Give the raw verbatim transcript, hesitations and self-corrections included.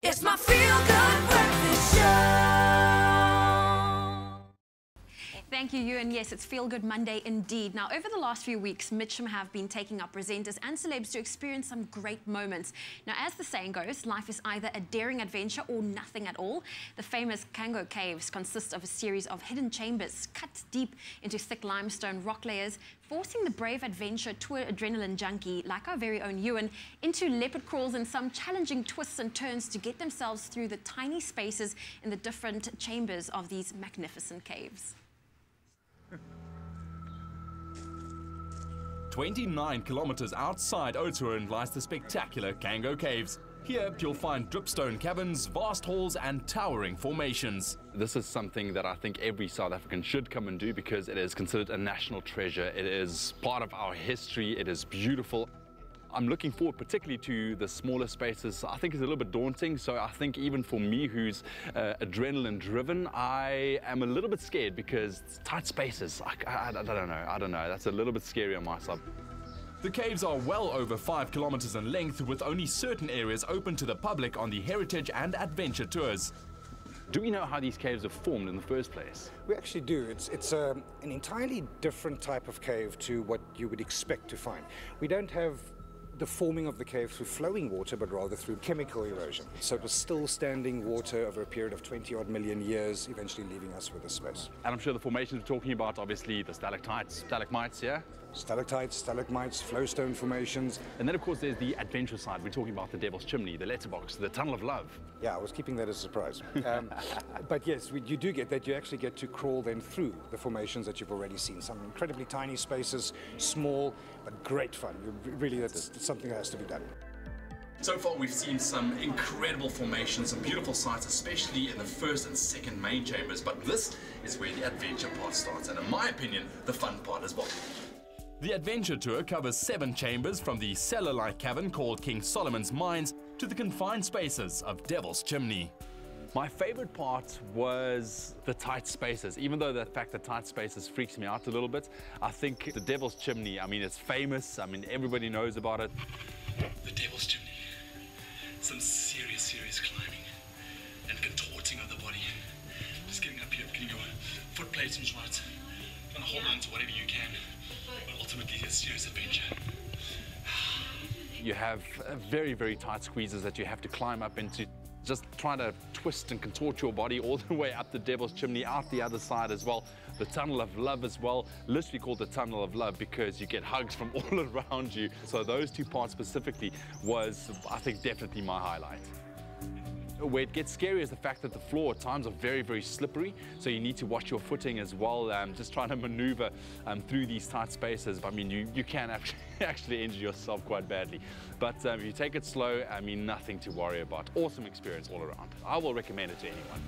It's my feel-good breakfast show. Thank you, Ewan. Yes, it's Feel Good Monday indeed. Now, over the last few weeks, Mitchum have been taking up presenters and celebs to experience some great moments. Now, as the saying goes, life is either a daring adventure or nothing at all. The famous Cango Caves consist of a series of hidden chambers cut deep into thick limestone rock layers, forcing the brave adventure tour adrenaline junkie, like our very own Ewan, into leopard crawls and some challenging twists and turns to get themselves through the tiny spaces in the different chambers of these magnificent caves. twenty-nine kilometers outside Oudtshoorn lies the spectacular Cango Caves. Here you'll find dripstone caverns, vast halls and towering formations. This is something that I think every South African should come and do because it is considered a national treasure. It is part of our history. It is beautiful. I'm looking forward particularly to the smaller spaces. I think it's a little bit daunting, so I think even for me who's uh, adrenaline driven, I am a little bit scared because it's tight spaces. I, I, I don't know, I don't know. That's a little bit scary on my side. The caves are well over five kilometers in length, with only certain areas open to the public on the heritage and adventure tours. Do we know how these caves are formed in the first place? We actually do. It's, it's um, an entirely different type of cave to what you would expect to find. We don't have the forming of the cave through flowing water, but rather through chemical erosion. So it was still standing water over a period of twenty odd million years, eventually leaving us with a space. And I'm sure the formations we're talking about, obviously the stalactites, stalagmites, yeah? Stalactites, stalagmites, flowstone formations. And then of course there's the adventure side. We're talking about the Devil's Chimney, the letterbox, the Tunnel of Love. Yeah, I was keeping that as a surprise. Um, but yes, we, you do get that. You actually get to crawl then through the formations that you've already seen. Some incredibly tiny spaces, small, but great fun. You, really, that's, that's something that has to be done. So far we've seen some incredible formations, some beautiful sights, especially in the first and second main chambers. But this is where the adventure part starts, and in my opinion, the fun part as well. The adventure tour covers seven chambers, from the cellar-like cavern called King Solomon's Mines to the confined spaces of Devil's Chimney. My favorite part was the tight spaces. Even though the fact that tight spaces freaks me out a little bit, I think the Devil's Chimney, I mean, it's famous. I mean, everybody knows about it. The Devil's Chimney. Some serious, serious climbing and contorting of the body. Just getting up here, getting your foot placements right. Trying to hold on to whatever you can. Ultimately, it's serious adventure. You have very, very tight squeezes that you have to climb up into, just trying to twist and contort your body all the way up the Devil's Chimney, out the other side as well. The Tunnel of Love as well, literally called the Tunnel of Love because you get hugs from all around you. So those two parts specifically was, I think, definitely my highlight. Where it gets scary is the fact that the floor at times are very, very slippery, so you need to watch your footing as well, um, just trying to maneuver um, through these tight spaces. I mean, you, you can actually, actually injure yourself quite badly. But um, if you take it slow, I mean, nothing to worry about. Awesome experience all around. I will recommend it to anyone.